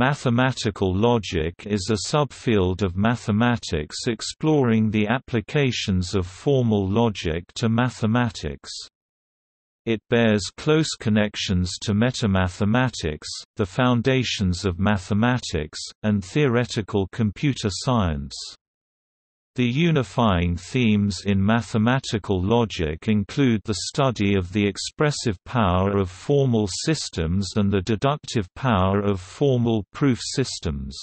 Mathematical logic is a subfield of mathematics exploring the applications of formal logic to mathematics. It bears close connections to metamathematics, the foundations of mathematics, and theoretical computer science. The unifying themes in mathematical logic include the study of the expressive power of formal systems and the deductive power of formal proof systems.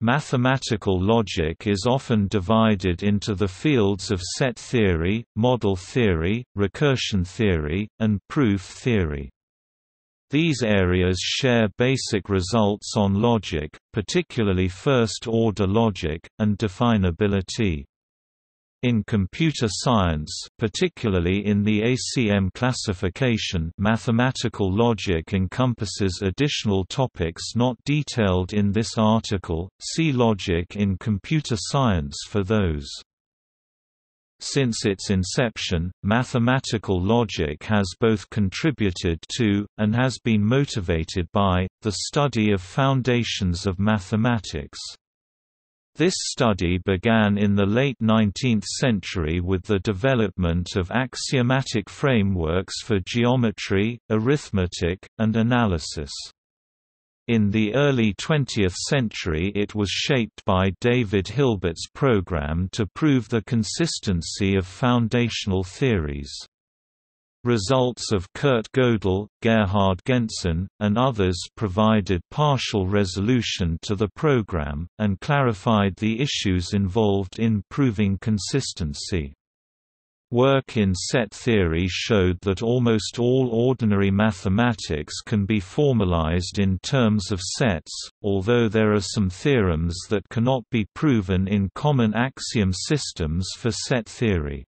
Mathematical logic is often divided into the fields of set theory, model theory, recursion theory, and proof theory. These areas share basic results on logic, particularly first-order logic, and definability. In computer science, particularly in the ACM classification, mathematical logic encompasses additional topics not detailed in this article. See logic in computer science for those. Since its inception, mathematical logic has both contributed to, and has been motivated by, the study of foundations of mathematics. This study began in the late 19th century with the development of axiomatic frameworks for geometry, arithmetic, and analysis. In the early 20th century it was shaped by David Hilbert's program to prove the consistency of foundational theories. Results of Kurt Gödel, Gerhard Gentzen, and others provided partial resolution to the program, and clarified the issues involved in proving consistency. Work in set theory showed that almost all ordinary mathematics can be formalized in terms of sets, although there are some theorems that cannot be proven in common axiom systems for set theory.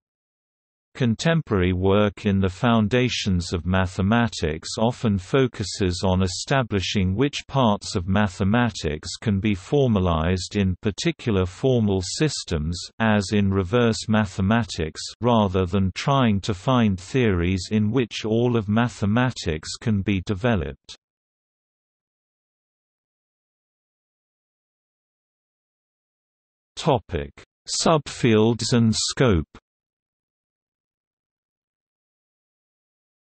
Contemporary work in the foundations of mathematics often focuses on establishing which parts of mathematics can be formalized in particular formal systems, as in reverse mathematics, rather than trying to find theories in which all of mathematics can be developed. Topic: Subfields and scope.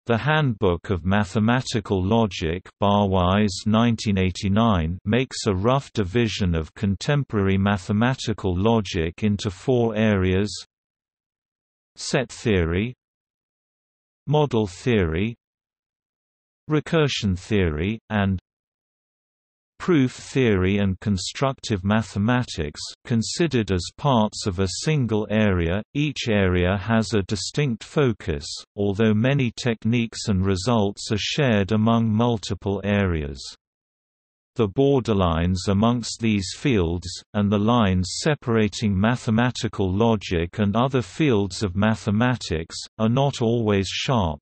The Handbook of Mathematical Logic makes a rough division of contemporary mathematical logic into four areas: set theory, model theory, recursion theory, and proof theory and constructive mathematics, considered as parts of a single area. Each area has a distinct focus, although many techniques and results are shared among multiple areas. The borderlines amongst these fields, and the lines separating mathematical logic and other fields of mathematics, are not always sharp.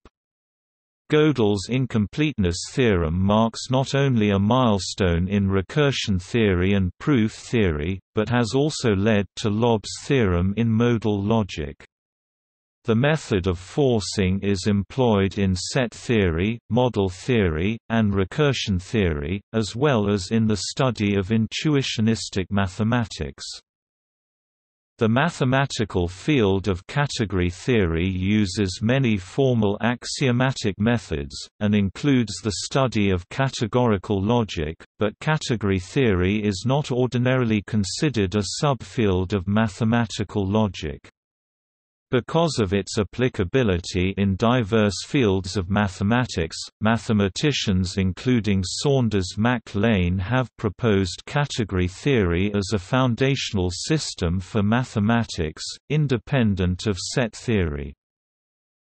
Gödel's incompleteness theorem marks not only a milestone in recursion theory and proof theory, but has also led to Lob's theorem in modal logic. The method of forcing is employed in set theory, model theory, and recursion theory, as well as in the study of intuitionistic mathematics. The mathematical field of category theory uses many formal axiomatic methods, and includes the study of categorical logic, but category theory is not ordinarily considered a subfield of mathematical logic. Because of its applicability in diverse fields of mathematics, mathematicians including Saunders Mac-Lane have proposed category theory as a foundational system for mathematics, independent of set theory.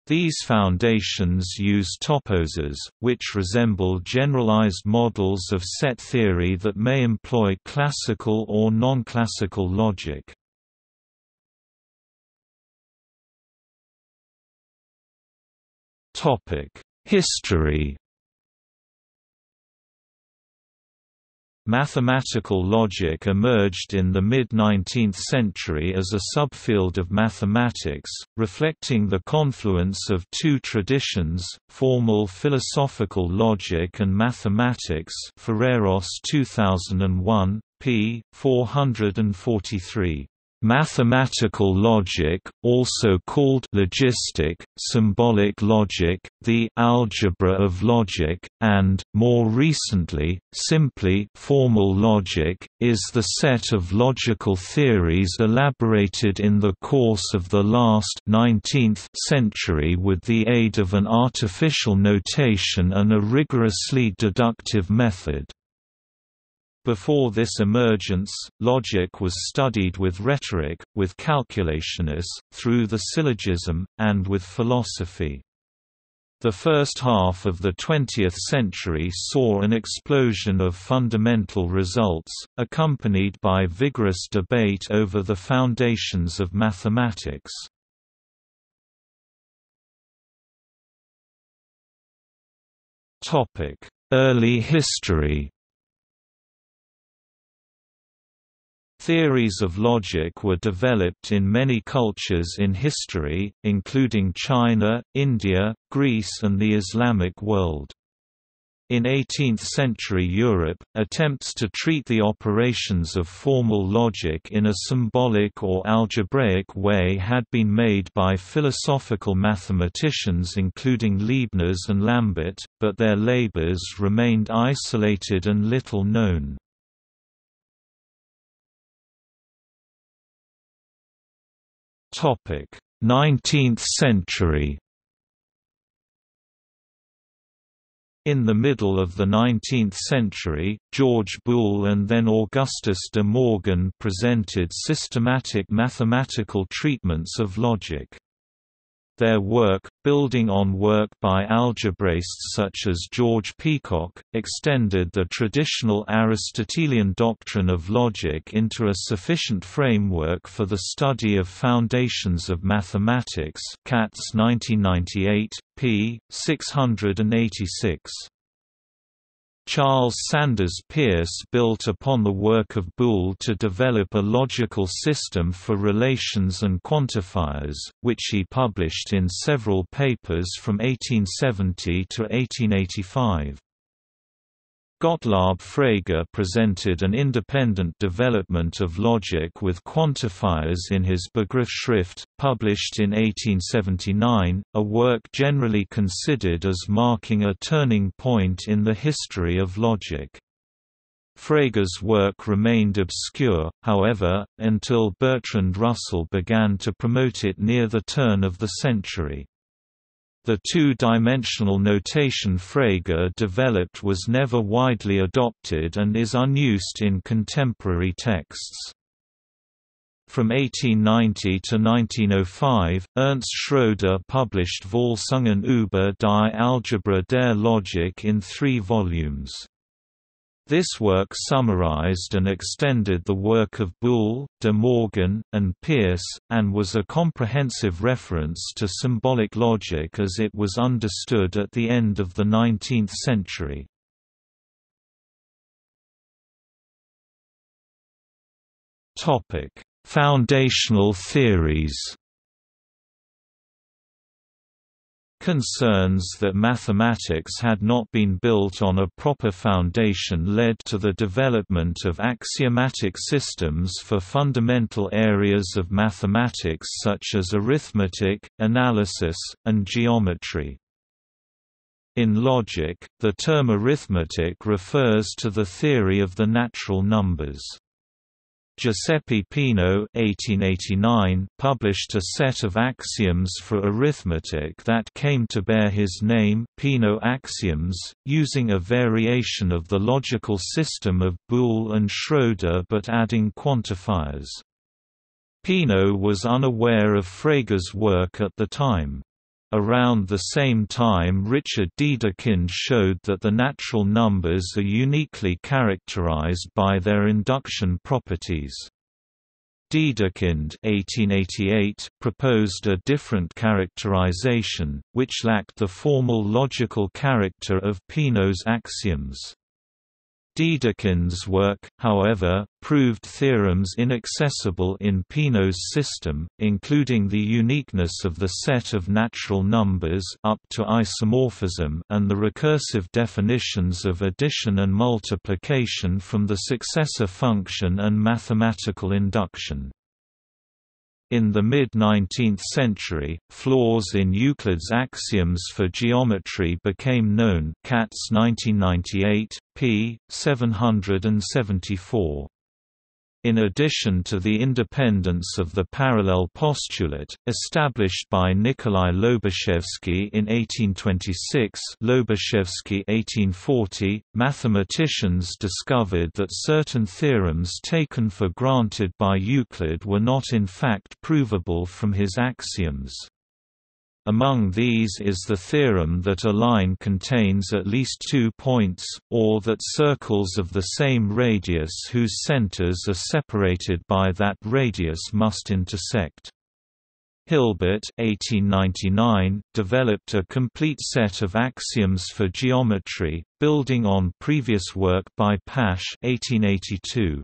These foundations use toposes, which resemble generalized models of set theory that may employ classical or non-classical logic. History. Mathematical logic emerged in the mid-19th century as a subfield of mathematics, reflecting the confluence of two traditions, formal philosophical logic and mathematics. Ferreros 2001, p. 443. Mathematical logic, also called logistic, symbolic logic, the algebra of logic, and, more recently, simply formal logic, is the set of logical theories elaborated in the course of the last 19th century with the aid of an artificial notation and a rigorously deductive method. Before this emergence, logic was studied with rhetoric, with calculationists, through the syllogism, and with philosophy. The first half of the 20th century saw an explosion of fundamental results, accompanied by vigorous debate over the foundations of mathematics. Early history. Theories of logic were developed in many cultures in history, including China, India, Greece and the Islamic world. In 18th-century Europe, attempts to treat the operations of formal logic in a symbolic or algebraic way had been made by philosophical mathematicians including Leibniz and Lambert, but their labors remained isolated and little known. Topic: 19th century. In the middle of the 19th century, George Boole and then Augustus de Morgan presented systematic mathematical treatments of logic. Their work, building on work by algebraists such as George Peacock, extended the traditional Aristotelian doctrine of logic into a sufficient framework for the study of foundations of mathematics. Katz 1998, p. 686. Charles Sanders Peirce built upon the work of Boole to develop a logical system for relations and quantifiers, which he published in several papers from 1870 to 1885. Gottlob Frege presented an independent development of logic with quantifiers in his Begriffsschrift, published in 1879, a work generally considered as marking a turning point in the history of logic. Frege's work remained obscure, however, until Bertrand Russell began to promote it near the turn of the century. The two-dimensional notation Frege developed was never widely adopted and is unused in contemporary texts. From 1890 to 1905, Ernst Schröder published Volksungen über die Algebra der Logik in 3 volumes. This work summarized and extended the work of Boole, de Morgan, and Peirce, and was a comprehensive reference to symbolic logic as it was understood at the end of the 19th century. Foundational theories. Concerns that mathematics had not been built on a proper foundation led to the development of axiomatic systems for fundamental areas of mathematics such as arithmetic, analysis, and geometry. In logic, the term arithmetic refers to the theory of the natural numbers. Giuseppe Peano (1889) published a set of axioms for arithmetic that came to bear his name, Peano axioms, using a variation of the logical system of Boole and Schröder but adding quantifiers. Peano was unaware of Frege's work at the time. Around the same time, Richard Dedekind showed that the natural numbers are uniquely characterized by their induction properties. Dedekind (1888) proposed a different characterization, which lacked the formal logical character of Peano's axioms. Dedekind's work, however, proved theorems inaccessible in Peano's system, including the uniqueness of the set of natural numbers up to isomorphism and the recursive definitions of addition and multiplication from the successor function and mathematical induction. In the mid-19th century, flaws in Euclid's axioms for geometry became known. Katz 1998, p. 774. In addition to the independence of the parallel postulate, established by Nikolai Lobachevsky in 1826, Lobachevsky 1840, mathematicians discovered that certain theorems taken for granted by Euclid were not in fact provable from his axioms. Among these is the theorem that a line contains at least 2 points, or that circles of the same radius whose centers are separated by that radius must intersect. Hilbert (1899) developed a complete set of axioms for geometry, building on previous work by Pasch (1882).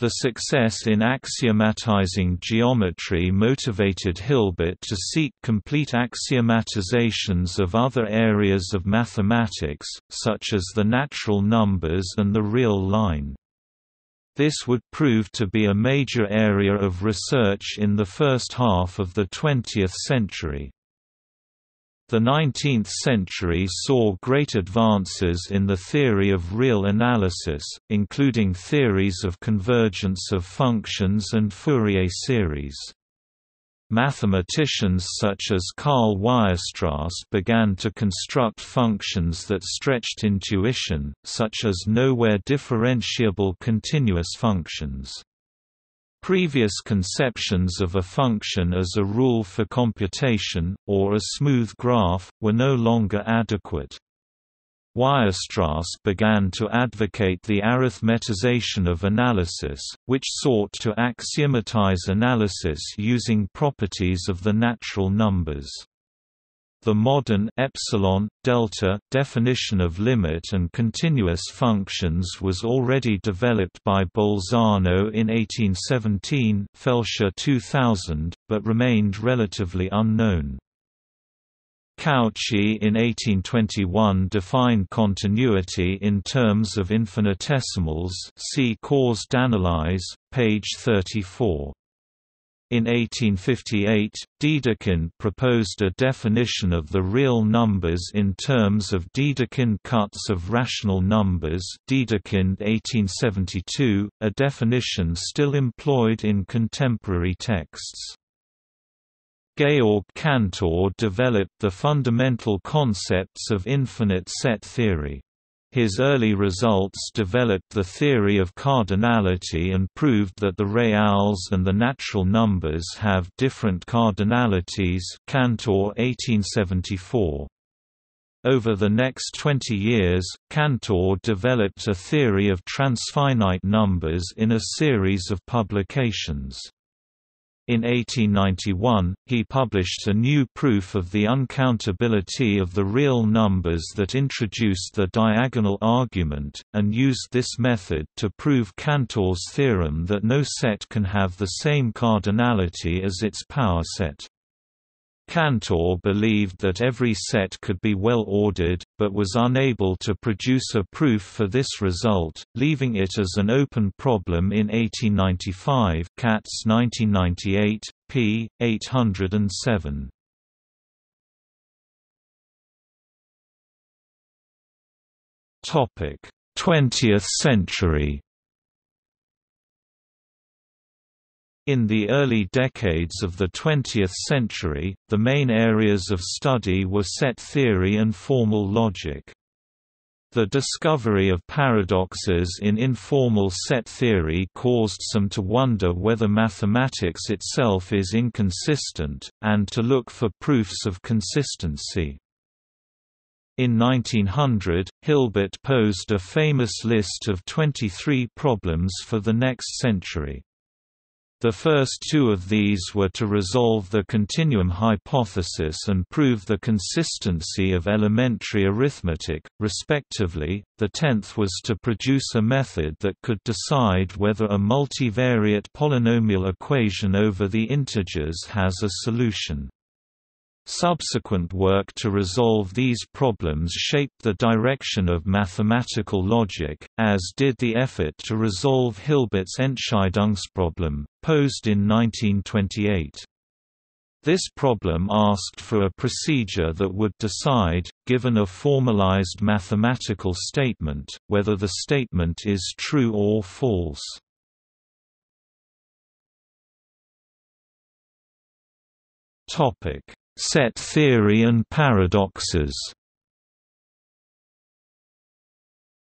The success in axiomatizing geometry motivated Hilbert to seek complete axiomatizations of other areas of mathematics, such as the natural numbers and the real line. This would prove to be a major area of research in the first half of the 20th century. The 19th century saw great advances in the theory of real analysis, including theories of convergence of functions and Fourier series. Mathematicians such as Karl Weierstrass began to construct functions that stretched intuition, such as nowhere differentiable continuous functions. Previous conceptions of a function as a rule for computation, or a smooth graph, were no longer adequate. Weierstrass began to advocate the arithmetization of analysis, which sought to axiomatize analysis using properties of the natural numbers. The modern epsilon, delta definition of limit and continuous functions was already developed by Bolzano in 1817, Felscher 2000, but remained relatively unknown. Cauchy in 1821 defined continuity in terms of infinitesimals. See Caused Analyse, page 34. In 1858, Dedekind proposed a definition of the real numbers in terms of Dedekind cuts of rational numbers. Dedekind 1872, a definition still employed in contemporary texts. Georg Cantor developed the fundamental concepts of infinite set theory. His early results developed the theory of cardinality and proved that the reals and the natural numbers have different cardinalities. Cantor 1874. Over the next 20 years, Cantor developed a theory of transfinite numbers in a series of publications. In 1891, he published a new proof of the uncountability of the real numbers that introduced the diagonal argument, and used this method to prove Cantor's theorem that no set can have the same cardinality as its power set. Cantor believed that every set could be well-ordered, but was unable to produce a proof for this result, leaving it as an open problem in 1895. Katz 1998, p. 807. Topic: 20th century. In the early decades of the 20th century, the main areas of study were set theory and formal logic. The discovery of paradoxes in informal set theory caused some to wonder whether mathematics itself is inconsistent, and to look for proofs of consistency. In 1900, Hilbert posed a famous list of 23 problems for the next century. The first two of these were to resolve the continuum hypothesis and prove the consistency of elementary arithmetic, respectively. The tenth was to produce a method that could decide whether a multivariate polynomial equation over the integers has a solution. Subsequent work to resolve these problems shaped the direction of mathematical logic, as did the effort to resolve Hilbert's Entscheidungsproblem, posed in 1928. This problem asked for a procedure that would decide, given a formalized mathematical statement, whether the statement is true or false. Set theory and paradoxes.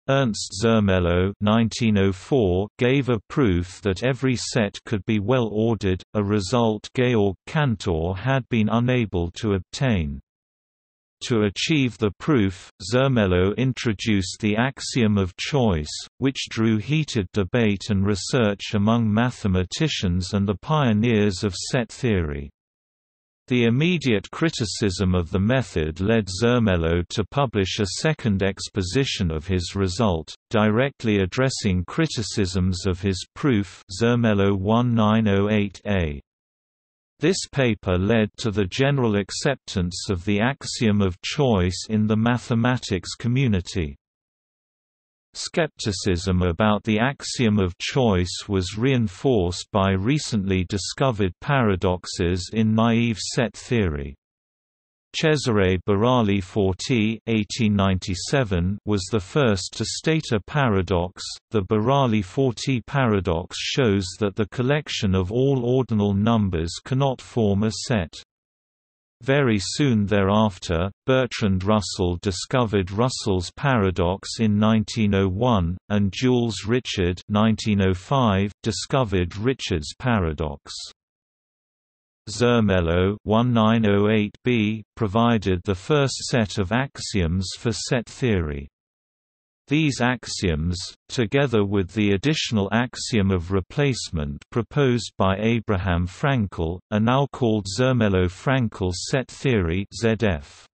Ernst Zermelo (1904) gave a proof that every set could be well ordered, a result Georg Cantor had been unable to obtain. To achieve the proof, Zermelo introduced the axiom of choice, which drew heated debate and research among mathematicians and the pioneers of set theory. The immediate criticism of the method led Zermelo to publish a second exposition of his result, directly addressing criticisms of his proof, Zermelo 1908a. This paper led to the general acceptance of the axiom of choice in the mathematics community. Skepticism about the axiom of choice was reinforced by recently discovered paradoxes in naive set theory. Cesare Barali Forti (1897) was the first to state a paradox. The Barali Forti paradox shows that the collection of all ordinal numbers cannot form a set. Very soon thereafter, Bertrand Russell discovered Russell's paradox in 1901, and Jules Richard (1905) discovered Richard's paradox. Zermelo (1908b) provided the first set of axioms for set theory. These axioms, together with the additional axiom of replacement proposed by Abraham Fraenkel, are now called Zermelo-Fraenkel set theory (ZF).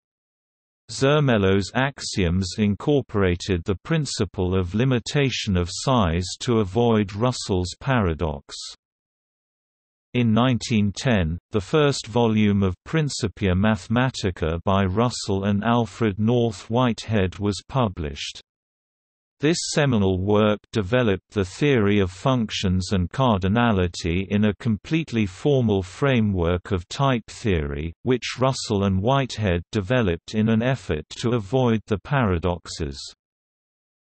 Zermelo's axioms incorporated the principle of limitation of size to avoid Russell's paradox. In 1910, the first volume of Principia Mathematica by Russell and Alfred North Whitehead was published. This seminal work developed the theory of functions and cardinality in a completely formal framework of type theory, which Russell and Whitehead developed in an effort to avoid the paradoxes.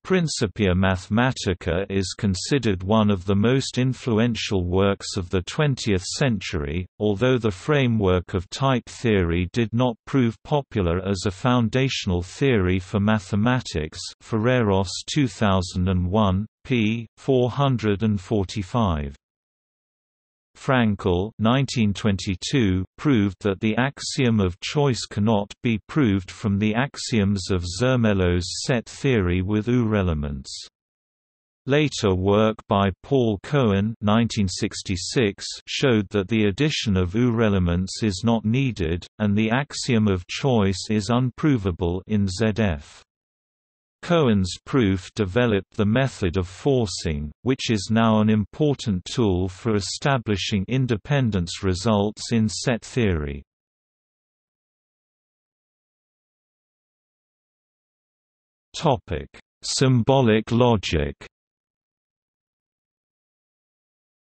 Principia Mathematica is considered one of the most influential works of the 20th century, although the framework of type theory did not prove popular as a foundational theory for mathematics. Ferreros 2001, p. 445. Fraenkel 1922 proved that the axiom of choice cannot be proved from the axioms of Zermelo's set theory with UR elements. Later work by Paul Cohen 1966 showed that the addition of UR elements is not needed, and the axiom of choice is unprovable in ZF. Cohen's proof developed the method of forcing, which is now an important tool for establishing independence results in set theory. Topic: Symbolic logic.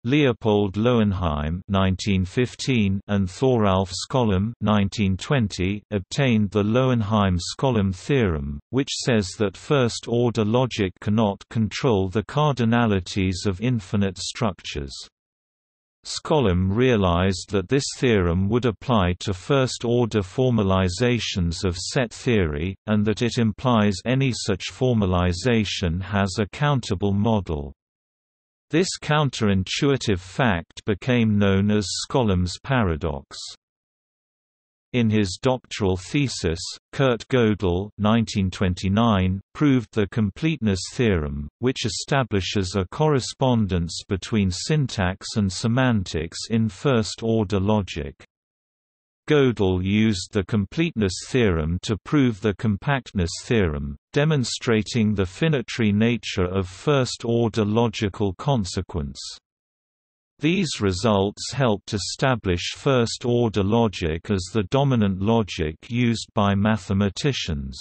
Leopold Löwenheim (1915) and Thoralf Skolem (1920) obtained the Löwenheim–Skolem theorem, which says that first-order logic cannot control the cardinalities of infinite structures. Skolem realized that this theorem would apply to first-order formalizations of set theory, and that it implies any such formalization has a countable model. This counterintuitive fact became known as Skolem's paradox. In his doctoral thesis, Kurt Gödel (1929) proved the completeness theorem, which establishes a correspondence between syntax and semantics in first-order logic. Gödel used the completeness theorem to prove the compactness theorem, demonstrating the finitory nature of first-order logical consequence. These results helped establish first-order logic as the dominant logic used by mathematicians.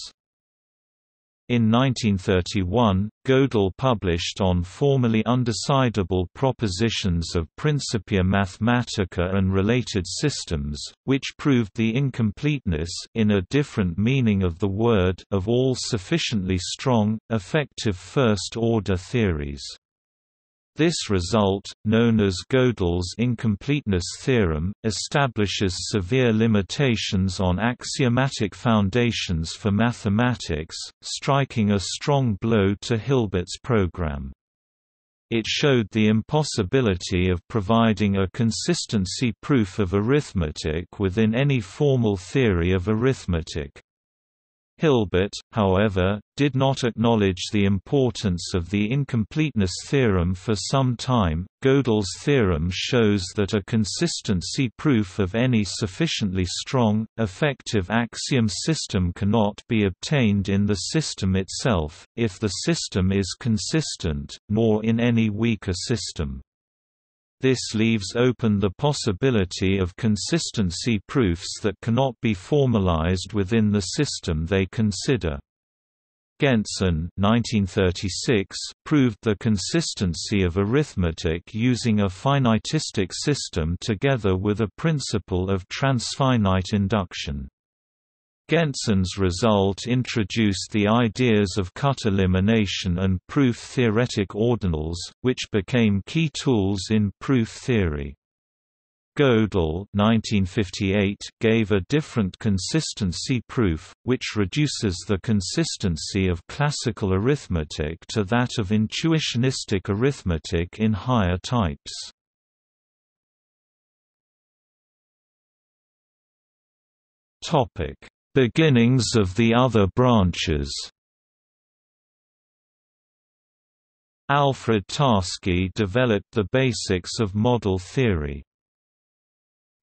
In 1931, Gödel published on formally undecidable propositions of Principia Mathematica and related systems, which proved the incompleteness in a different meaning of the word of all sufficiently strong, effective first-order theories. This result, known as Gödel's incompleteness theorem, establishes severe limitations on axiomatic foundations for mathematics, striking a strong blow to Hilbert's program. It showed the impossibility of providing a consistency proof of arithmetic within any formal theory of arithmetic. Hilbert, however, did not acknowledge the importance of the incompleteness theorem for some time. Gödel's theorem shows that a consistency proof of any sufficiently strong, effective axiom system cannot be obtained in the system itself, if the system is consistent, nor in any weaker system. This leaves open the possibility of consistency proofs that cannot be formalized within the system they consider. Gentzen (1936) proved the consistency of arithmetic using a finitistic system together with a principle of transfinite induction. Gentzen's result introduced the ideas of cut elimination and proof-theoretic ordinals, which became key tools in proof theory. Gödel (1958) gave a different consistency proof, which reduces the consistency of classical arithmetic to that of intuitionistic arithmetic in higher types. Beginnings of the other branches. Alfred Tarski developed the basics of model theory.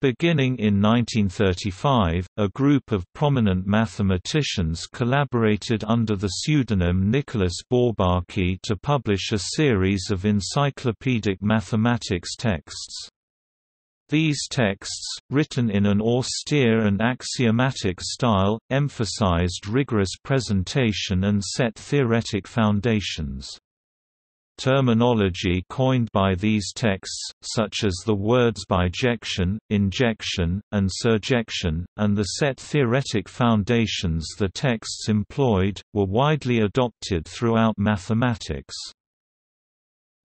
Beginning in 1935, a group of prominent mathematicians collaborated under the pseudonym Nicolas Bourbaki to publish a series of encyclopedic mathematics texts. These texts, written in an austere and axiomatic style, emphasized rigorous presentation and set theoretic foundations. Terminology coined by these texts, such as the words bijection, injection, and surjection, and the set theoretic foundations the texts employed, were widely adopted throughout mathematics.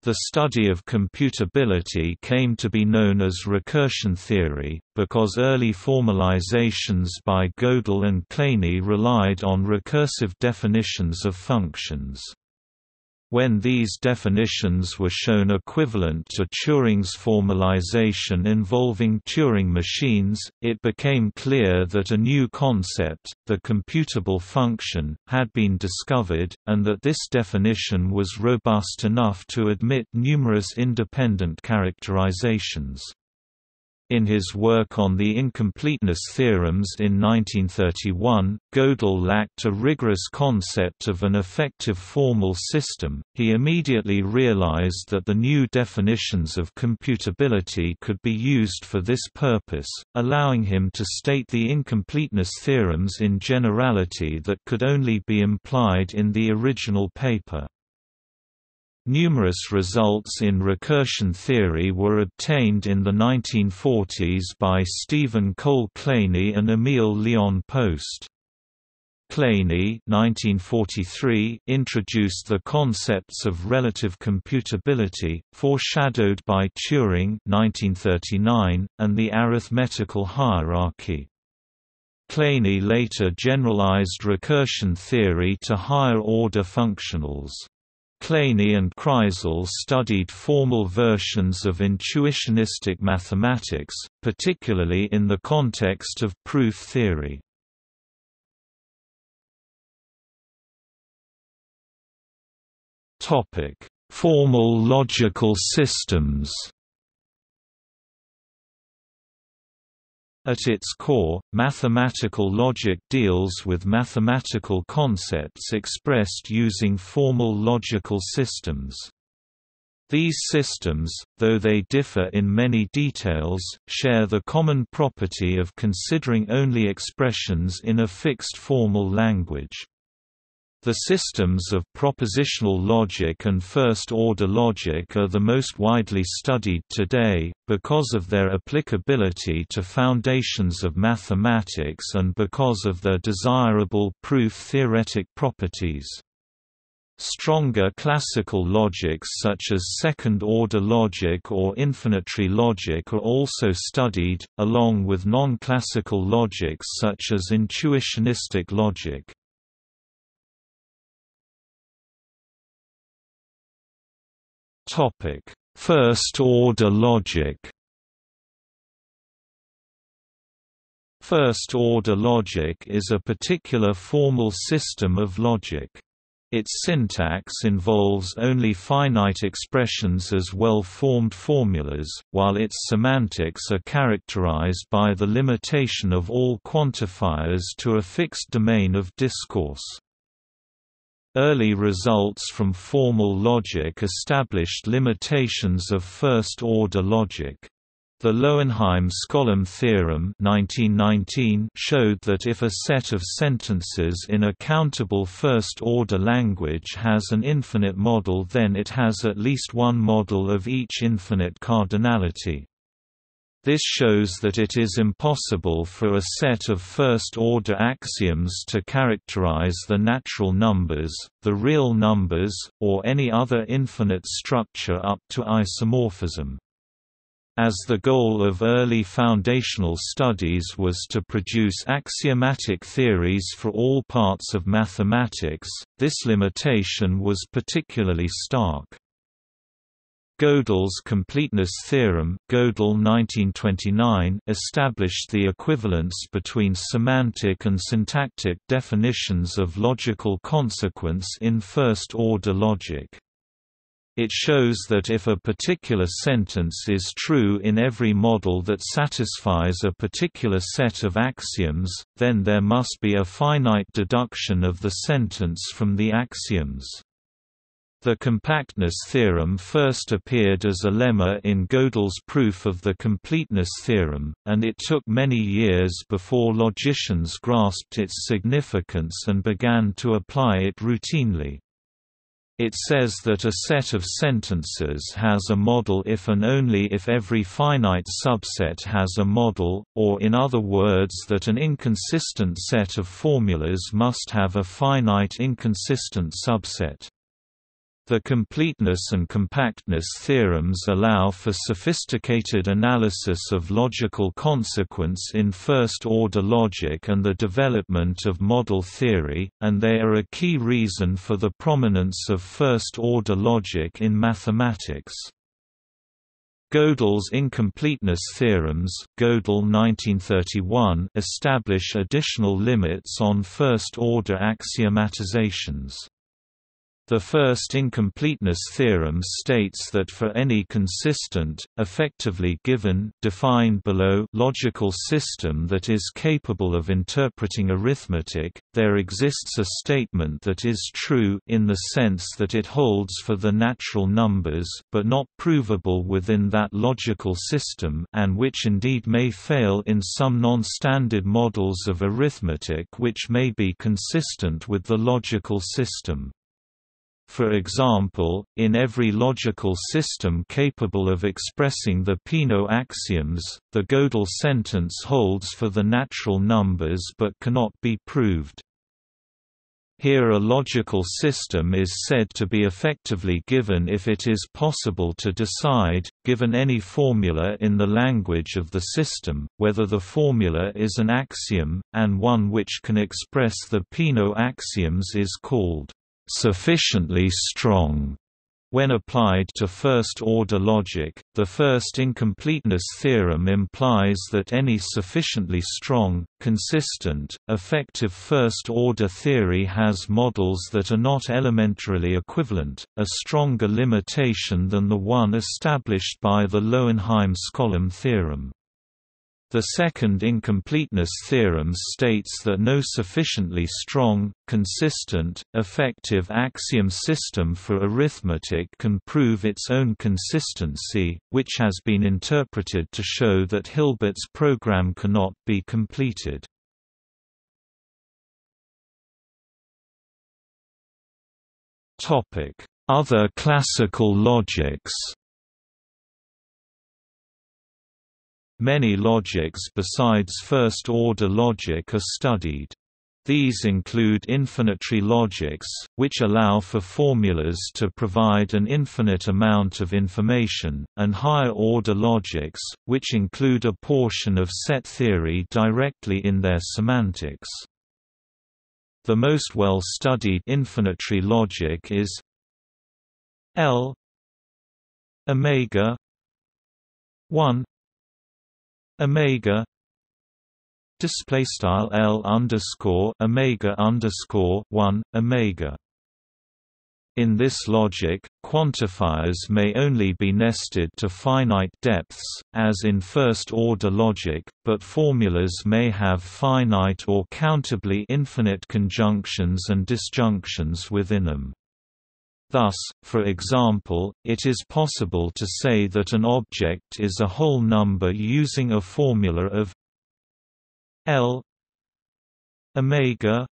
The study of computability came to be known as recursion theory, because early formalizations by Gödel and Kleene relied on recursive definitions of functions. When these definitions were shown equivalent to Turing's formalization involving Turing machines, it became clear that a new concept, the computable function, had been discovered, and that this definition was robust enough to admit numerous independent characterizations. In his work on the incompleteness theorems in 1931, Gödel lacked a rigorous concept of an effective formal system. He immediately realized that the new definitions of computability could be used for this purpose, allowing him to state the incompleteness theorems in generality that could only be implied in the original paper. Numerous results in recursion theory were obtained in the 1940s by Stephen Cole Kleene and Emil Leon Post. Kleene (1943) introduced the concepts of relative computability, foreshadowed by Turing (1939), and the arithmetical hierarchy. Kleene later generalized recursion theory to higher-order functionals. Kleene and Kreisel studied formal versions of intuitionistic mathematics, particularly in the context of proof theory. Formal logical systems. At its core, mathematical logic deals with mathematical concepts expressed using formal logical systems. These systems, though they differ in many details, share the common property of considering only expressions in a fixed formal language. The systems of propositional logic and first-order logic are the most widely studied today, because of their applicability to foundations of mathematics and because of their desirable proof-theoretic properties. Stronger classical logics such as second-order logic or infinitary logic are also studied, along with non-classical logics such as intuitionistic logic. First-order logic. First-order logic is a particular formal system of logic. Its syntax involves only finite expressions as well-formed formulas, while its semantics are characterized by the limitation of all quantifiers to a fixed domain of discourse. Early results from formal logic established limitations of first-order logic. The Löwenheim–Skolem theorem 1919 showed that if a set of sentences in a countable first-order language has an infinite model, then it has at least one model of each infinite cardinality. This shows that it is impossible for a set of first-order axioms to characterize the natural numbers, the real numbers, or any other infinite structure up to isomorphism. As the goal of early foundational studies was to produce axiomatic theories for all parts of mathematics, this limitation was particularly stark. Gödel's completeness theorem, Gödel 1929, established the equivalence between semantic and syntactic definitions of logical consequence in first-order logic. It shows that if a particular sentence is true in every model that satisfies a particular set of axioms, then there must be a finite deduction of the sentence from the axioms. The compactness theorem first appeared as a lemma in Gödel's proof of the completeness theorem, and it took many years before logicians grasped its significance and began to apply it routinely. It says that a set of sentences has a model if and only if every finite subset has a model, or in other words that an inconsistent set of formulas must have a finite inconsistent subset. The completeness and compactness theorems allow for sophisticated analysis of logical consequence in first-order logic and the development of model theory, and they are a key reason for the prominence of first-order logic in mathematics. Gödel's incompleteness theorems, Gödel 1931, establish additional limits on first-order axiomatizations. The first incompleteness theorem states that for any consistent, effectively given, defined below logical system that is capable of interpreting arithmetic, there exists a statement that is true in the sense that it holds for the natural numbers but not provable within that logical system, and which indeed may fail in some non-standard models of arithmetic which may be consistent with the logical system. For example, in every logical system capable of expressing the Peano axioms, the Gödel sentence holds for the natural numbers but cannot be proved. Here a logical system is said to be effectively given if it is possible to decide, given any formula in the language of the system, whether the formula is an axiom, and one which can express the Peano axioms is called sufficiently strong. When applied to first-order logic, the first incompleteness theorem implies that any sufficiently strong, consistent, effective first-order theory has models that are not elementarily equivalent, a stronger limitation than the one established by the Löwenheim–Skolem theorem. The second incompleteness theorem states that no sufficiently strong, consistent, effective axiom system for arithmetic can prove its own consistency, which has been interpreted to show that Hilbert's program cannot be completed. Other classical logics. Many logics besides first-order logic are studied. These include infinitary logics, which allow for formulas to provide an infinite amount of information, and higher-order logics, which include a portion of set theory directly in their semantics. The most well-studied infinitary logic is L omega 1 omega display style L underscore omega underscore 1 omega. In this logic, quantifiers may only be nested to finite depths, as in first-order logic, but formulas may have finite or countably infinite conjunctions and disjunctions within them. Thus, for example, it is possible to say that an object is a whole number using a formula of L omega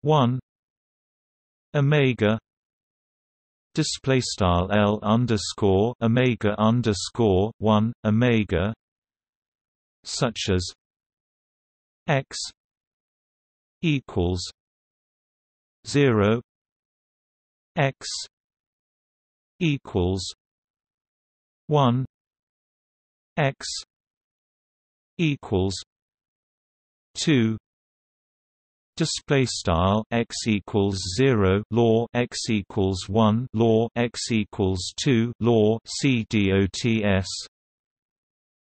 1 omega display style L underscore omega underscore 1 omega, such as x equals 0 x equals 1 x equals 2. Display style x equals 0 law x equals 1 law x equals 2 law CDOTS.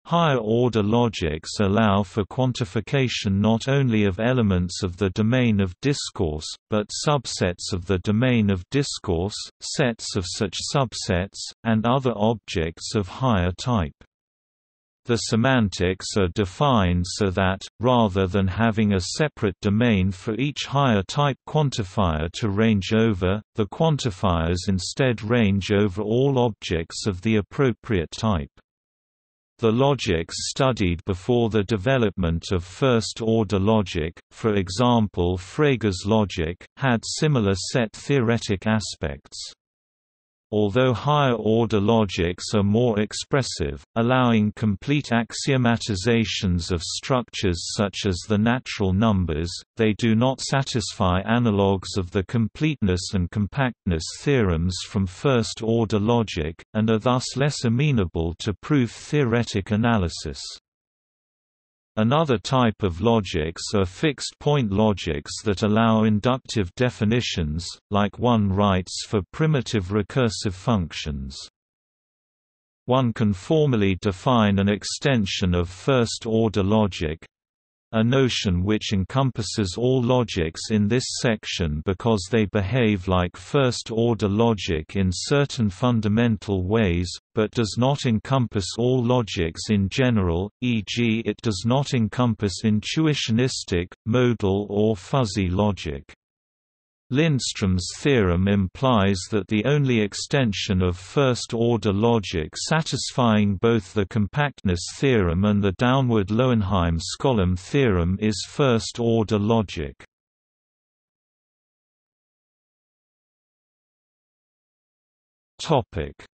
Higher-order logics allow for quantification not only of elements of the domain of discourse, but subsets of the domain of discourse, sets of such subsets, and other objects of higher type. The semantics are defined so that, rather than having a separate domain for each higher type quantifier to range over, the quantifiers instead range over all objects of the appropriate type. The logics studied before the development of first-order logic, for example Frege's logic, had similar set-theoretic aspects. Although higher-order logics are more expressive, allowing complete axiomatizations of structures such as the natural numbers, they do not satisfy analogues of the completeness and compactness theorems from first-order logic, and are thus less amenable to proof-theoretic analysis. Another type of logics are fixed-point logics that allow inductive definitions, like one writes for primitive recursive functions. One can formally define an extension of first-order logic, a notion which encompasses all logics in this section because they behave like first-order logic in certain fundamental ways, but does not encompass all logics in general, e.g. it does not encompass intuitionistic, modal or fuzzy logic. Lindstrom's theorem implies that the only extension of first-order logic satisfying both the compactness theorem and the downward Löwenheim–Skolem theorem is first-order logic.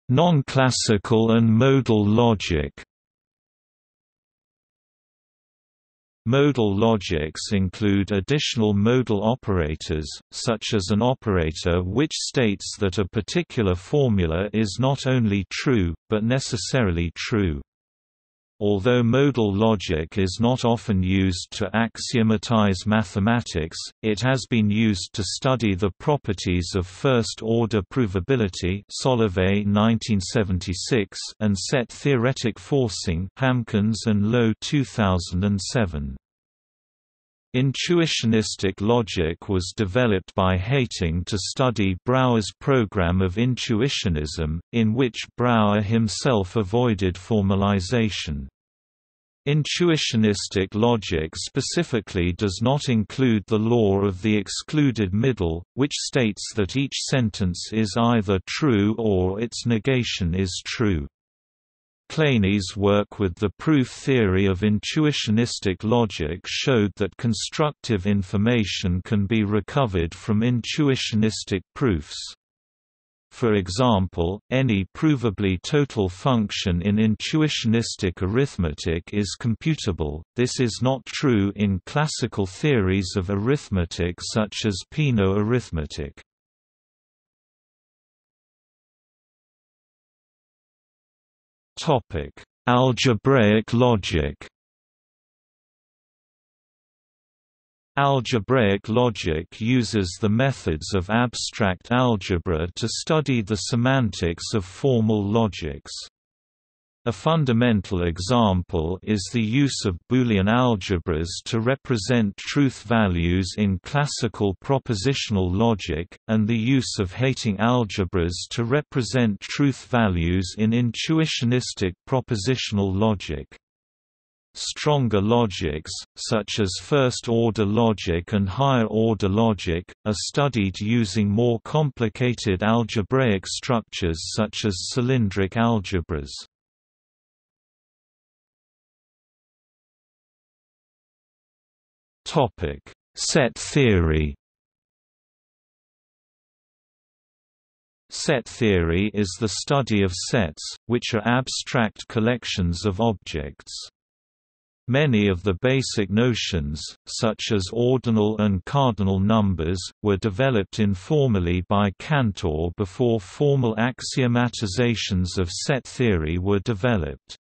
Non-classical and modal logic. Modal logics include additional modal operators, such as an operator which states that a particular formula is not only true, but necessarily true. Although modal logic is not often used to axiomatize mathematics, it has been used to study the properties of first-order provability Solovay 1976 and set theoretic forcing Hamkins and Lowe 2007. Intuitionistic logic was developed by Hating to study Brouwer's program of intuitionism, in which Brouwer himself avoided formalization. Intuitionistic logic specifically does not include the law of the excluded middle, which states that each sentence is either true or its negation is true. Kleine's work with the proof theory of intuitionistic logic showed that constructive information can be recovered from intuitionistic proofs. For example, any provably total function in intuitionistic arithmetic is computable. This is not true in classical theories of arithmetic such as Peano arithmetic. Algebraic logic. Algebraic logic uses the methods of abstract algebra to study the semantics of formal logics. A fundamental example is the use of Boolean algebras to represent truth values in classical propositional logic, and the use of Hating algebras to represent truth values in intuitionistic propositional logic. Stronger logics, such as first-order logic and higher-order logic, are studied using more complicated algebraic structures such as cylindric algebras. Set theory. Set theory is the study of sets, which are abstract collections of objects. Many of the basic notions, such as ordinal and cardinal numbers, were developed informally by Cantor before formal axiomatizations of set theory were developed.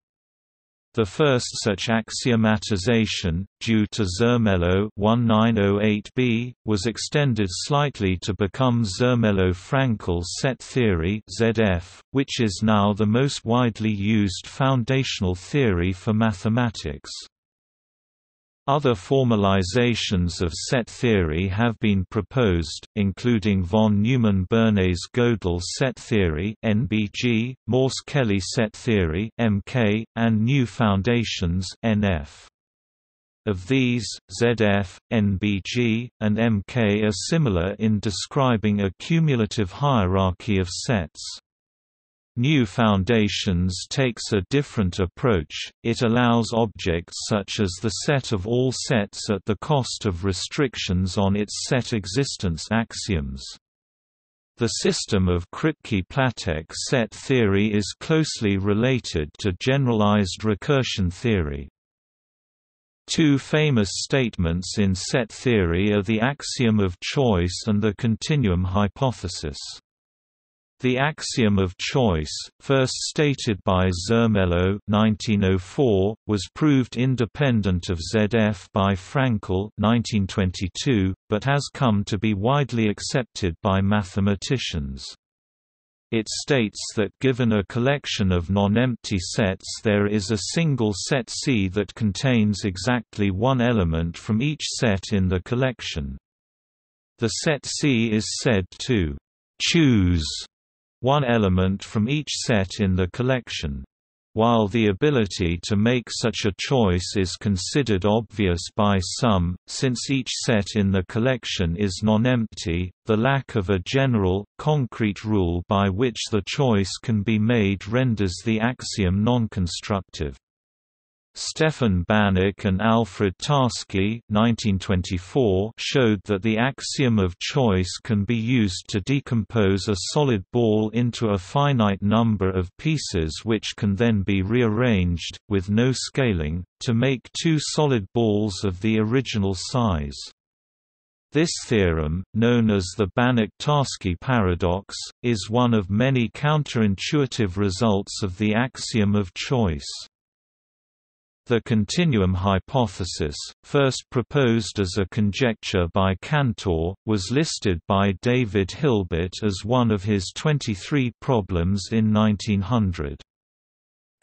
The first such axiomatization, due to Zermelo 1908b, was extended slightly to become Zermelo-Fraenkel set theory (ZF), which is now the most widely used foundational theory for mathematics. Other formalizations of set theory have been proposed, including von Neumann-Bernays Gödel set theory (NBG), Morse-Kelly set theory (MK), and new foundations (NF). Of these, ZF, NBG, and MK are similar in describing a cumulative hierarchy of sets. New foundations takes a different approach. It allows objects such as the set of all sets at the cost of restrictions on its set existence axioms. The system of Kripke-Platek set theory is closely related to generalized recursion theory. Two famous statements in set theory are the axiom of choice and the continuum hypothesis. The axiom of choice, first stated by Zermelo 1904, was proved independent of ZF by Fraenkel 1922, but has come to be widely accepted by mathematicians. It states that given a collection of non-empty sets, there is a single set C that contains exactly one element from each set in the collection. The set C is said to choose one element from each set in the collection. While the ability to make such a choice is considered obvious by some, since each set in the collection is non-empty, the lack of a general, concrete rule by which the choice can be made renders the axiom non-constructive. Stefan Banach and Alfred Tarski (1924) showed that the axiom of choice can be used to decompose a solid ball into a finite number of pieces which can then be rearranged, with no scaling, to make two solid balls of the original size. This theorem, known as the Banach-Tarski paradox, is one of many counterintuitive results of the axiom of choice. The continuum hypothesis, first proposed as a conjecture by Cantor, was listed by David Hilbert as one of his 23 problems in 1900.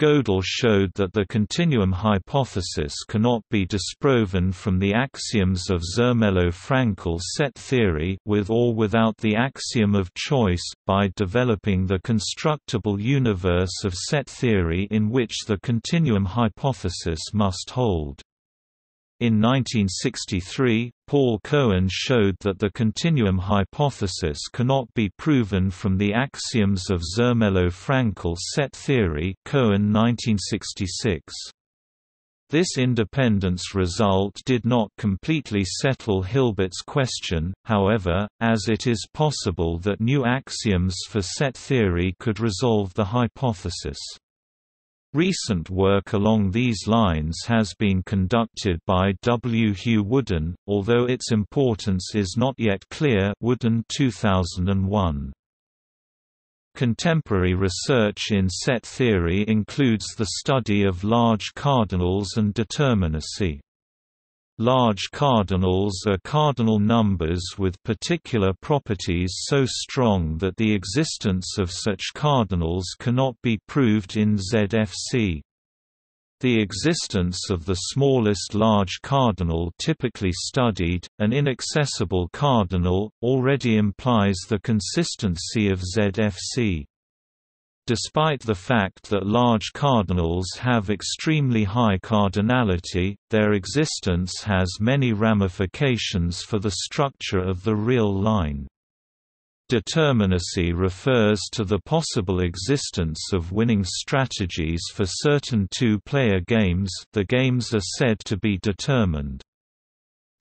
Gödel showed that the continuum hypothesis cannot be disproven from the axioms of Zermelo-Fraenkel set theory with or without the axiom of choice, by developing the constructible universe of set theory in which the continuum hypothesis must hold. In 1963, Paul Cohen showed that the continuum hypothesis cannot be proven from the axioms of Zermelo-Fraenkel set theory. Cohen 1966. This independence result did not completely settle Hilbert's question, however, as it is possible that new axioms for set theory could resolve the hypothesis. Recent work along these lines has been conducted by W. Hugh Wooden, although its importance is not yet clear. Wooden 2001. Contemporary research in set theory includes the study of large cardinals and determinacy. Large cardinals are cardinal numbers with particular properties so strong that the existence of such cardinals cannot be proved in ZFC. The existence of the smallest large cardinal typically studied, an inaccessible cardinal, already implies the consistency of ZFC. Despite the fact that large cardinals have extremely high cardinality, their existence has many ramifications for the structure of the real line. Determinacy refers to the possible existence of winning strategies for certain two-player games. The games are said to be determined.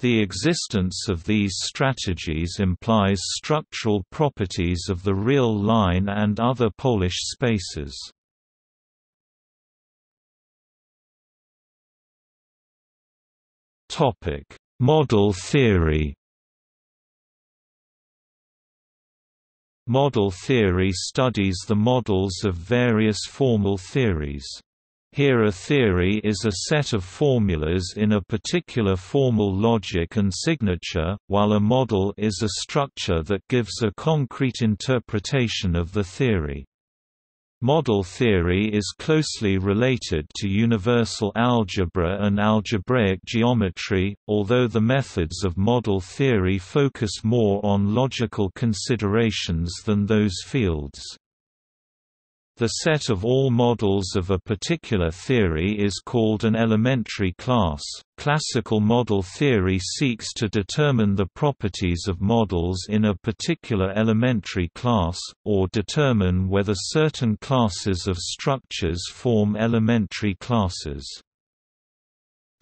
The existence of these strategies implies structural properties of the real line and other Polish spaces. Topic: Model theory. Model theory studies the models of various formal theories. Here a theory is a set of formulas in a particular formal logic and signature, while a model is a structure that gives a concrete interpretation of the theory. Model theory is closely related to universal algebra and algebraic geometry, although the methods of model theory focus more on logical considerations than those fields. The set of all models of a particular theory is called an elementary class. Classical model theory seeks to determine the properties of models in a particular elementary class, or determine whether certain classes of structures form elementary classes.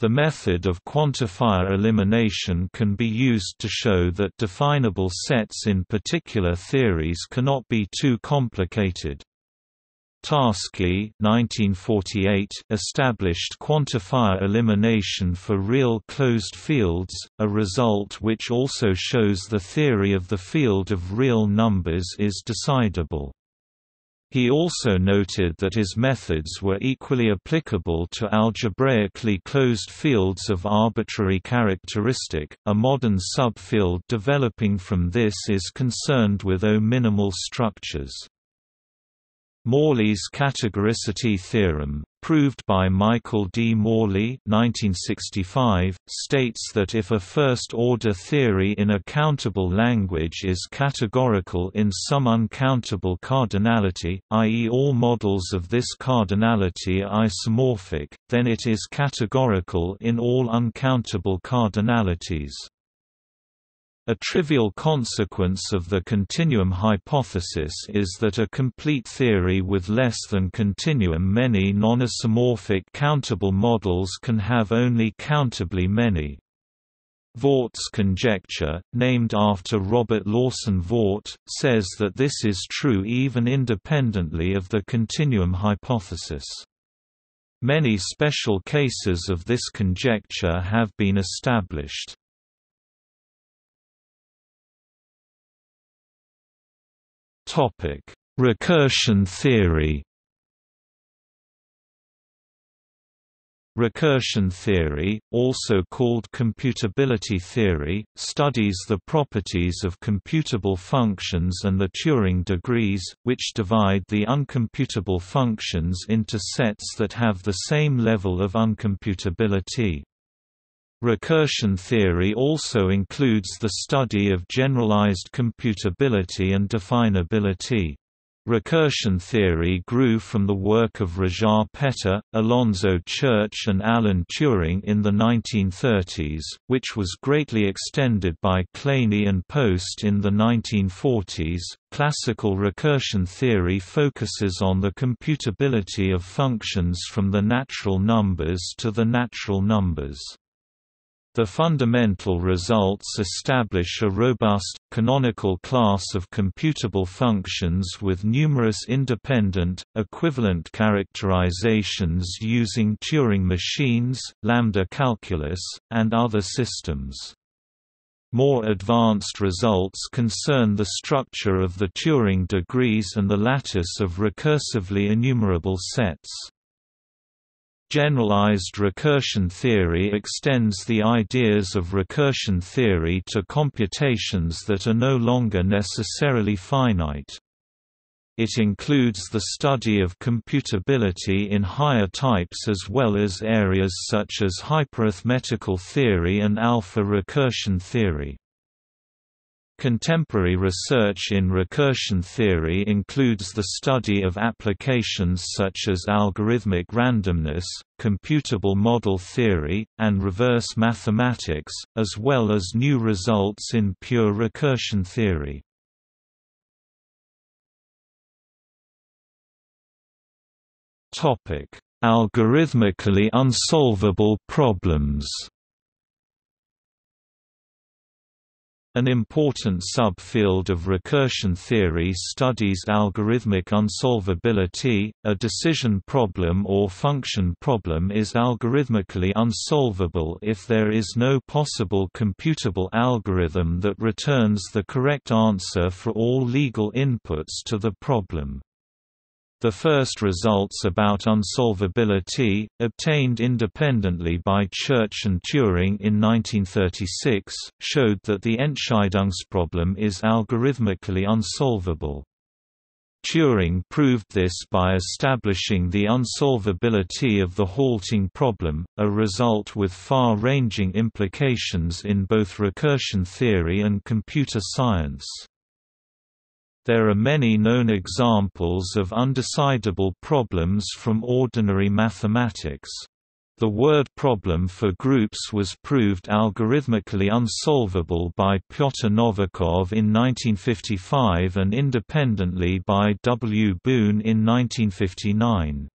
The method of quantifier elimination can be used to show that definable sets in particular theories cannot be too complicated. Tarski established quantifier elimination for real closed fields, a result which also shows the theory of the field of real numbers is decidable. He also noted that his methods were equally applicable to algebraically closed fields of arbitrary characteristic. A modern subfield developing from this is concerned with O-minimal structures. Morley's categoricity theorem, proved by Michael D. Morley 1965, states that if a first-order theory in a countable language is categorical in some uncountable cardinality, i.e. all models of this cardinality are isomorphic, then it is categorical in all uncountable cardinalities. A trivial consequence of the continuum hypothesis is that a complete theory with less than continuum many non-isomorphic countable models can have only countably many. Vort's conjecture, named after Robert Lawson Vort, says that this is true even independently of the continuum hypothesis. Many special cases of this conjecture have been established. Recursion theory. Recursion theory, also called computability theory, studies the properties of computable functions and the Turing degrees, which divide the uncomputable functions into sets that have the same level of uncomputability. Recursion theory also includes the study of generalized computability and definability. Recursion theory grew from the work of Richard Petter, Alonzo Church and Alan Turing in the 1930s, which was greatly extended by Kleene and Post in the 1940s. Classical recursion theory focuses on the computability of functions from the natural numbers to the natural numbers. The fundamental results establish a robust, canonical class of computable functions with numerous independent, equivalent characterizations using Turing machines, lambda calculus, and other systems. More advanced results concern the structure of the Turing degrees and the lattice of recursively enumerable sets. Generalized recursion theory extends the ideas of recursion theory to computations that are no longer necessarily finite. It includes the study of computability in higher types as well as areas such as hyperarithmetical theory and alpha recursion theory. Contemporary research in recursion theory includes the study of applications such as algorithmic randomness, computable model theory, and reverse mathematics, as well as new results in pure recursion theory. Topic: Algorithmically unsolvable problems. An important subfield of recursion theory studies algorithmic unsolvability. A decision problem or function problem is algorithmically unsolvable if there is no possible computable algorithm that returns the correct answer for all legal inputs to the problem. The first results about unsolvability, obtained independently by Church and Turing in 1936, showed that the Entscheidungsproblem is algorithmically unsolvable. Turing proved this by establishing the unsolvability of the halting problem, a result with far-ranging implications in both recursion theory and computer science. There are many known examples of undecidable problems from ordinary mathematics. The word problem for groups was proved algorithmically unsolvable by Pyotr Novikov in 1955 and independently by W. Boone in 1959.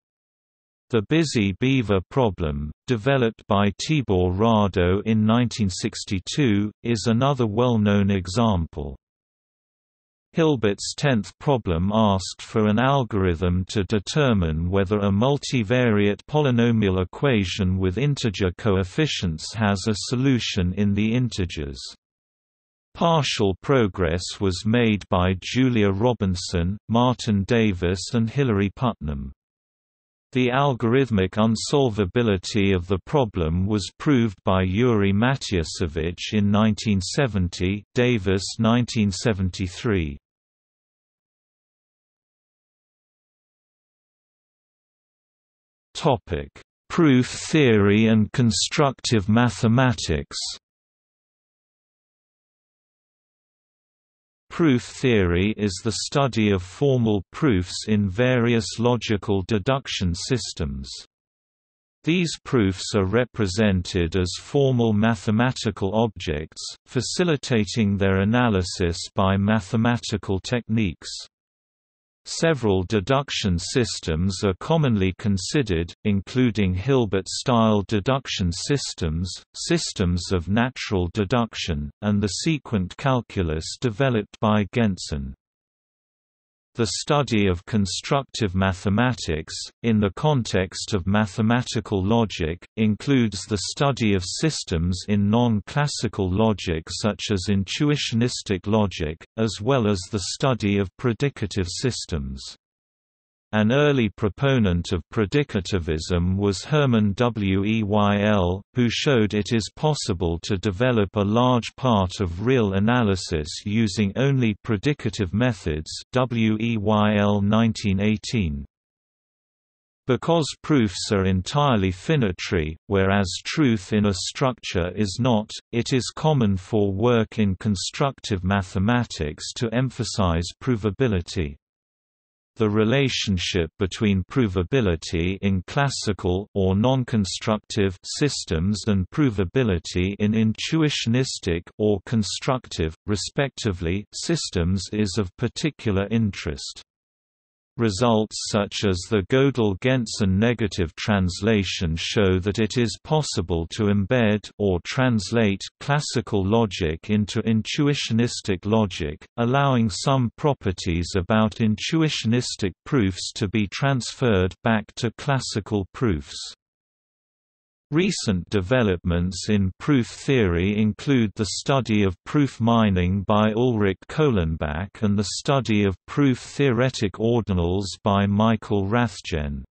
The busy beaver problem, developed by Tibor Rado in 1962, is another well-known example. Hilbert's 10th problem asked for an algorithm to determine whether a multivariate polynomial equation with integer coefficients has a solution in the integers. Partial progress was made by Julia Robinson, Martin Davis and Hilary Putnam. The algorithmic unsolvability of the problem was proved by Yuri Matyasevich in 1970, Davis 1973. Topic: Proof theory and constructive mathematics. Proof theory is the study of formal proofs in various logical deduction systems. These proofs are represented as formal mathematical objects, facilitating their analysis by mathematical techniques. Several deduction systems are commonly considered, including Hilbert-style deduction systems, systems of natural deduction, and the sequent calculus developed by Gentzen. The study of constructive mathematics, in the context of mathematical logic, includes the study of systems in non-classical logic such as intuitionistic logic, as well as the study of predicative systems. An early proponent of predicativism was Hermann Weyl, who showed it is possible to develop a large part of real analysis using only predicative methods. Weyl 1918. Because proofs are entirely finitory, whereas truth in a structure is not, it is common for work in constructive mathematics to emphasize provability. The relationship between provability in classical or non-constructive systems and provability in intuitionistic or constructive, respectively, systems is of particular interest. Results such as the Gödel-Gentzen negative translation show that it is possible to embed or translate classical logic into intuitionistic logic, allowing some properties about intuitionistic proofs to be transferred back to classical proofs. Recent developments in proof theory include the study of proof mining by Ulrich Kohlenbach and the study of proof-theoretic ordinals by Michael Rathjen.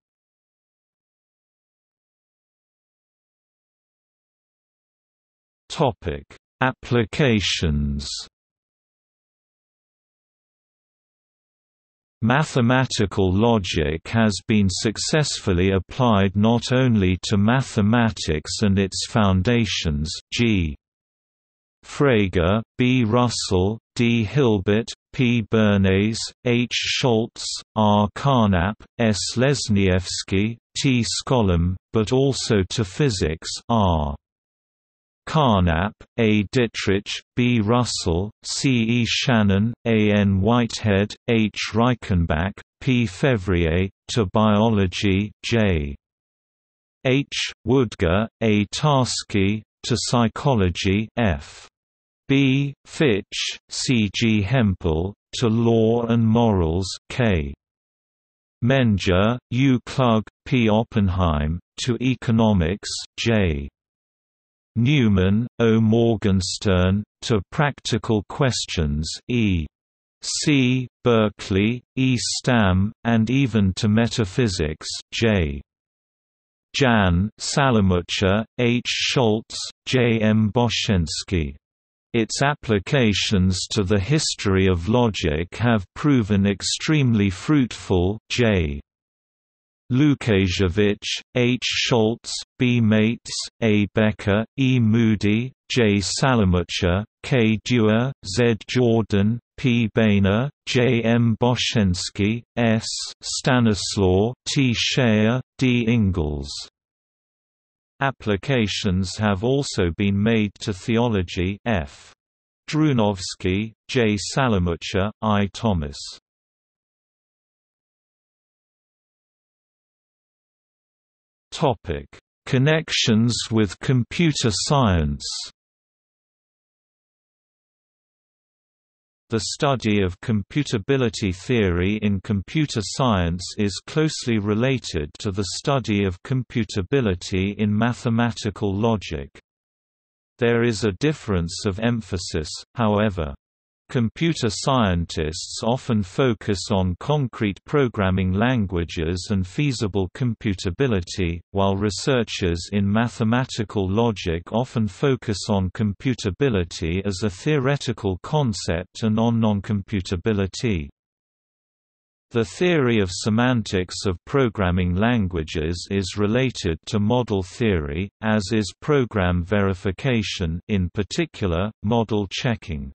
Applications. Mathematical logic has been successfully applied not only to mathematics and its foundations, G. Frege, B. Russell, D. Hilbert, P. Bernays, H. Schultz, R. Carnap, S. Lesniewski, T. Skolem, but also to physics, R. Carnap, A. Dietrich, B. Russell, C. E. Shannon, A. N. Whitehead, H. Reichenbach, P. Fevrier, to biology, J. H. Woodger, A. Tarski, to psychology, F. B. Fitch, C. G. Hempel, to law and morals, K. Menger, U. Klug, P. Oppenheim, to economics, J. Newman, O. Morgenstern, to practical questions, E. C. Berkeley, E. Stamm, and even to metaphysics, J. Jan, Salamucha, H. Schultz, J. M. Boschinski. Its applications to the history of logic have proven extremely fruitful, J. Lukasiewicz, H. Schultz, B. Mates, A. Becker, E. Moody, J. Salamucha, K. Dewar, Z. Jordan, P. Boehner, J. M. Boschinski, S. Stanislaw, T. Scheyer, D. Ingalls. Applications have also been made to theology. F. Drunovsky, J. Salamucha, I. Thomas. Topic: Connections with computer science. The study of computability theory in computer science is closely related to the study of computability in mathematical logic. There is a difference of emphasis, however. Computer scientists often focus on concrete programming languages and feasible computability, while researchers in mathematical logic often focus on computability as a theoretical concept and on noncomputability. The theory of semantics of programming languages is related to model theory, as is program verification, in particular, model checking.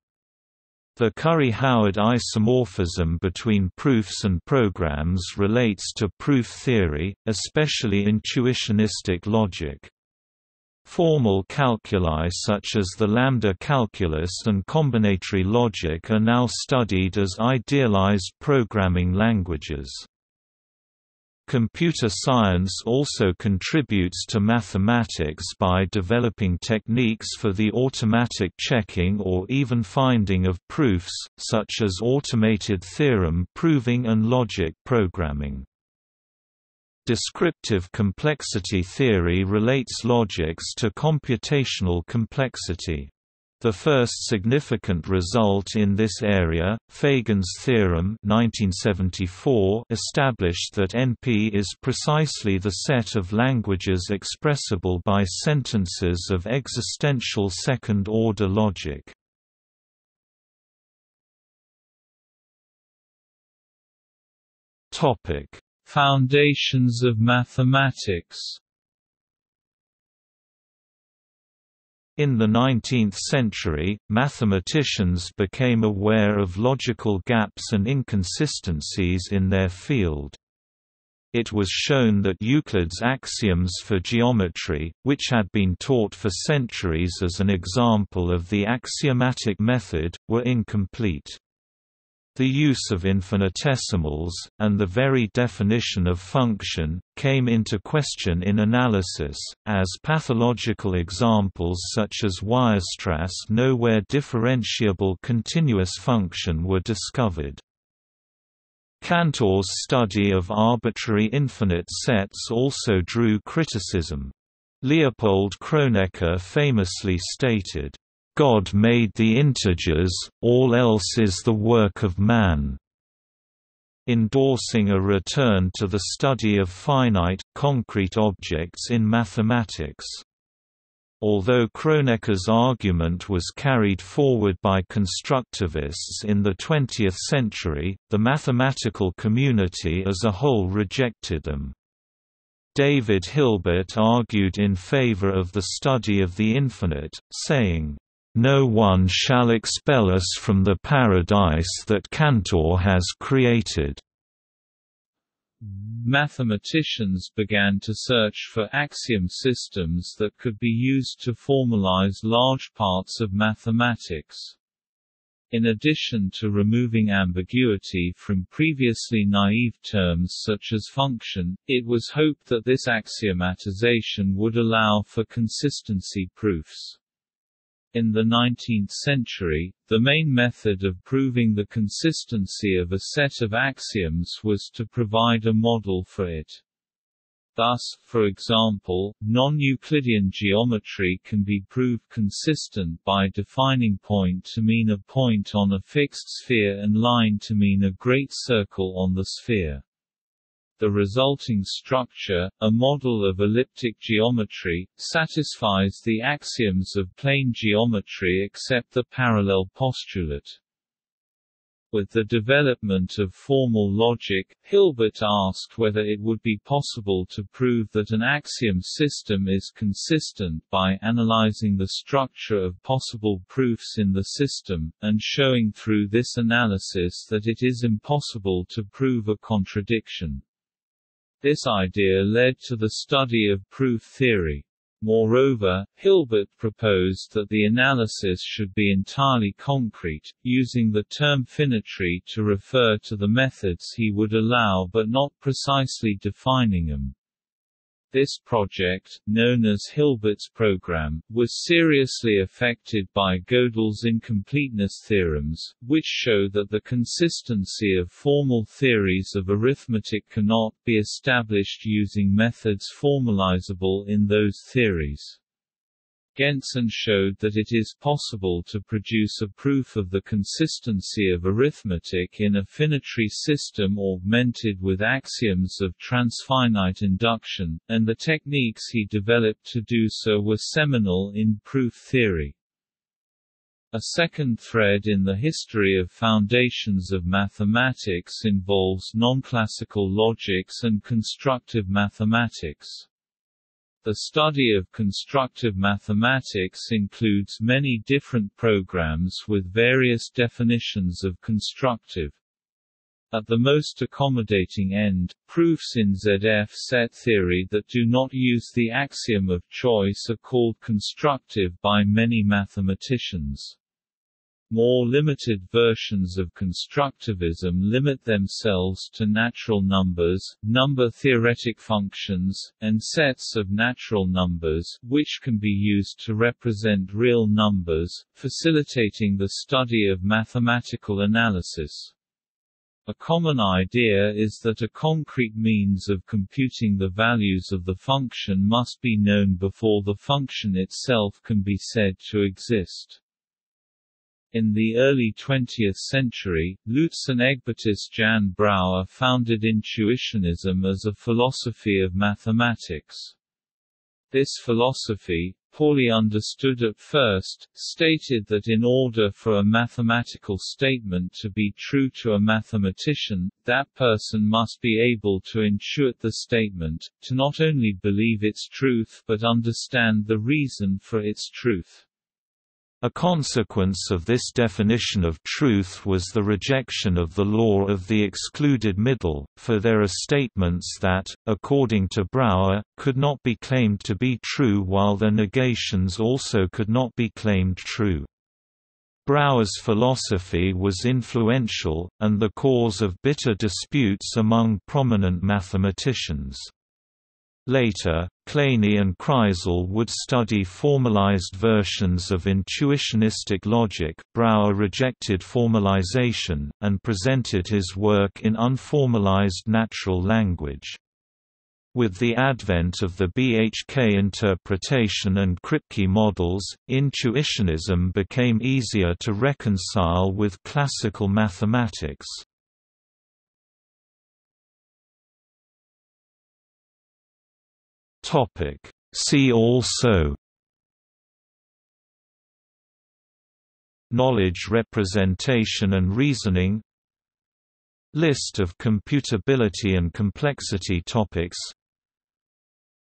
The Curry-Howard isomorphism between proofs and programs relates to proof theory, especially intuitionistic logic. Formal calculi such as the lambda calculus and combinatory logic are now studied as idealized programming languages. Computer science also contributes to mathematics by developing techniques for the automatic checking or even finding of proofs, such as automated theorem proving and logic programming. Descriptive complexity theory relates logics to computational complexity. The first significant result in this area, Fagan's theorem 1974, established that NP is precisely the set of languages expressible by sentences of existential second-order logic. Foundations of mathematics. In the 19th century, mathematicians became aware of logical gaps and inconsistencies in their field. It was shown that Euclid's axioms for geometry, which had been taught for centuries as an example of the axiomatic method, were incomplete. The use of infinitesimals, and the very definition of function, came into question in analysis, as pathological examples such as Weierstrass' nowhere differentiable continuous function were discovered. Cantor's study of arbitrary infinite sets also drew criticism. Leopold Kronecker famously stated, "God made the integers, all else is the work of man," endorsing a return to the study of finite, concrete objects in mathematics. Although Kronecker's argument was carried forward by constructivists in the 20th century, the mathematical community as a whole rejected them. David Hilbert argued in favor of the study of the infinite, saying, "No one shall expel us from the paradise that Cantor has created." Mathematicians began to search for axiom systems that could be used to formalize large parts of mathematics. In addition to removing ambiguity from previously naive terms such as function, it was hoped that this axiomatization would allow for consistency proofs. In the 19th century, the main method of proving the consistency of a set of axioms was to provide a model for it. Thus, for example, non-Euclidean geometry can be proved consistent by defining point to mean a point on a fixed sphere and line to mean a great circle on the sphere. The resulting structure, a model of elliptic geometry, satisfies the axioms of plane geometry except the parallel postulate. With the development of formal logic, Hilbert asked whether it would be possible to prove that an axiom system is consistent by analyzing the structure of possible proofs in the system, and showing through this analysis that it is impossible to prove a contradiction. This idea led to the study of proof theory. Moreover, Hilbert proposed that the analysis should be entirely concrete, using the term finitary to refer to the methods he would allow but not precisely defining them. This project, known as Hilbert's program, was seriously affected by Gödel's incompleteness theorems, which show that the consistency of formal theories of arithmetic cannot be established using methods formalizable in those theories. Gentzen showed that it is possible to produce a proof of the consistency of arithmetic in a finitary system augmented with axioms of transfinite induction, and the techniques he developed to do so were seminal in proof theory. A second thread in the history of foundations of mathematics involves non-classical logics and constructive mathematics. The study of constructive mathematics includes many different programs with various definitions of constructive. At the most accommodating end, proofs in ZF set theory that do not use the axiom of choice are called constructive by many mathematicians. More limited versions of constructivism limit themselves to natural numbers, number-theoretic functions, and sets of natural numbers, which can be used to represent real numbers, facilitating the study of mathematical analysis. A common idea is that a concrete means of computing the values of the function must be known before the function itself can be said to exist. In the early 20th century, Lutz and Egbertus Jan Brouwer founded intuitionism as a philosophy of mathematics. This philosophy, poorly understood at first, stated that in order for a mathematical statement to be true to a mathematician, that person must be able to intuit the statement, to not only believe its truth but understand the reason for its truth. A consequence of this definition of truth was the rejection of the law of the excluded middle, for there are statements that, according to Brouwer, could not be claimed to be true while their negations also could not be claimed true. Brouwer's philosophy was influential, and the cause of bitter disputes among prominent mathematicians. Later, Kleene and Kreisel would study formalized versions of intuitionistic logic. Brouwer rejected formalization, and presented his work in unformalized natural language. With the advent of the BHK interpretation and Kripke models, intuitionism became easier to reconcile with classical mathematics. See also: Knowledge representation and reasoning, List of computability and complexity topics,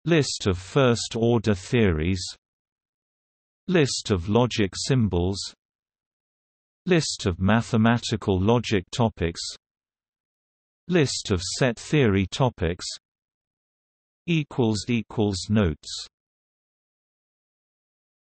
List of first-order theories, List of logic symbols, List of mathematical logic topics, List of set theory topics. Notes